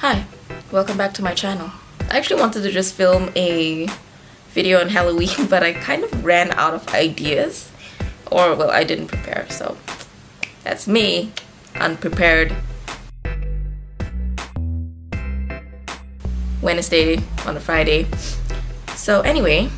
Hi, welcome back to my channel. I actually wanted to just film a video on Halloween, but I kind of ran out of ideas. Or, well, I didn't prepare, so that's me, unprepared. Wednesday on a Friday. So anyway,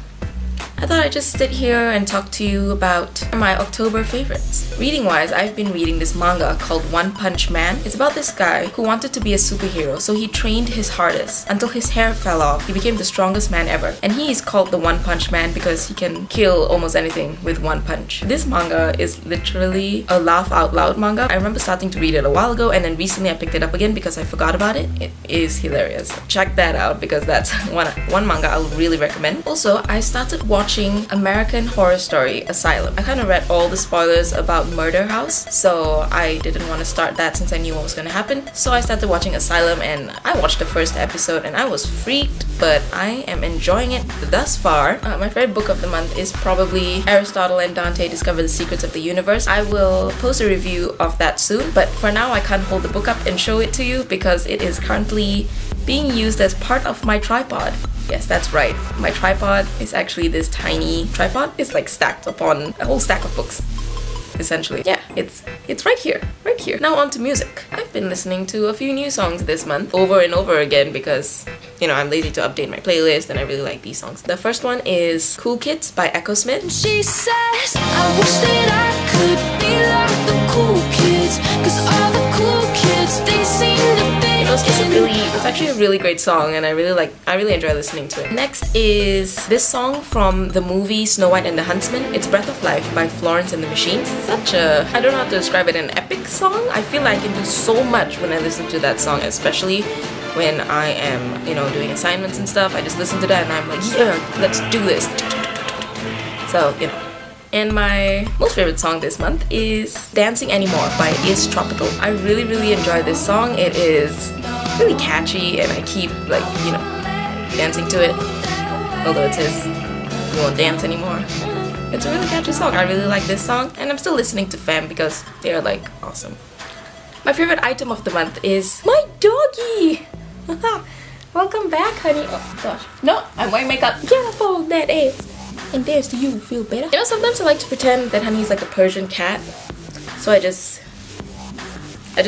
I thought I'd just sit here and talk to you about my October favorites. Reading wise, I've been reading this manga called One Punch Man. It's about this guy who wanted to be a superhero, so he trained his hardest until his hair fell off. He became the strongest man ever. And he is called the One Punch Man because he can kill almost anything with one punch. This manga is literally a laugh out loud manga. I remember starting to read it a while ago, and then recently I picked it up again because I forgot about it. It is hilarious. Check that out because that's one manga I'll really recommend. Also, I started watching American Horror Story Asylum. I kind of read all the spoilers about Murder House, so I didn't want to start that since I knew what was going to happen. So I started watching Asylum, and I watched the first episode and I was freaked, but I am enjoying it thus far. My favorite book of the month is probably Aristotle and Dante Discover the Secrets of the Universe. I will post a review of that soon, but for now I can't hold the book up and show it to you because it is currently being used as part of my tripod. Yes, that's right. My tripod is actually this tiny tripod. It's like stacked upon a whole stack of books, essentially. Yeah, it's right here, right here. Now on to music. I've been listening to a few new songs this month over and over again because, you know, I'm lazy to update my playlist and I really like these songs. The first one is Cool Kids by Echosmith. She says, I wish that I could be like the cool kids, cause all the cool kids, they seem to be. It's actually a really great song, and I really enjoy listening to it. Next is this song from the movie Snow White and the Huntsman. It's Breath of Life by Florence and the Machine. Such a, I don't know how to describe it, an epic song. I feel like I can do so much when I listen to that song, especially when I am, you know, doing assignments and stuff. I just listen to that and I'm like, yeah, let's do this. So, you know. And my most favorite song this month is Dancing Anymore by Is Tropical. I really enjoy this song. It is really catchy and I keep, like, you know, dancing to it. Although it says, you won't dance anymore. It's a really catchy song. I really like this song, and I'm still listening to Femme because they are, like, awesome. My favorite item of the month is my doggy! Welcome back, honey. Oh, gosh. No, I'm wearing makeup. Careful, that is. And there's do you feel better? You know, sometimes I like to pretend that Honey's like a Persian cat. So I just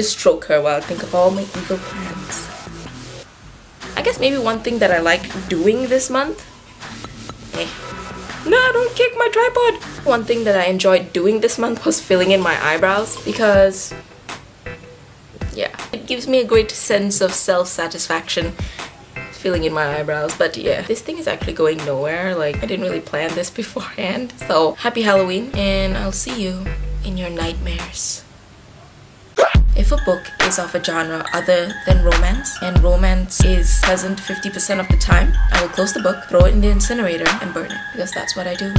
stroke her while I think of all my evil plans. I guess maybe one thing that I like doing this month. No, don't kick my tripod! One thing that I enjoyed doing this month was filling in my eyebrows because, yeah, it gives me a great sense of self-satisfaction. Filling in my eyebrows, but yeah, this thing is actually going nowhere. Like, I didn't really plan this beforehand. So happy Halloween, and I'll see you in your nightmares. If a book is of a genre other than romance, and romance is present 50% of the time, I will close the book, throw it in the incinerator, and burn it, because that's what I do.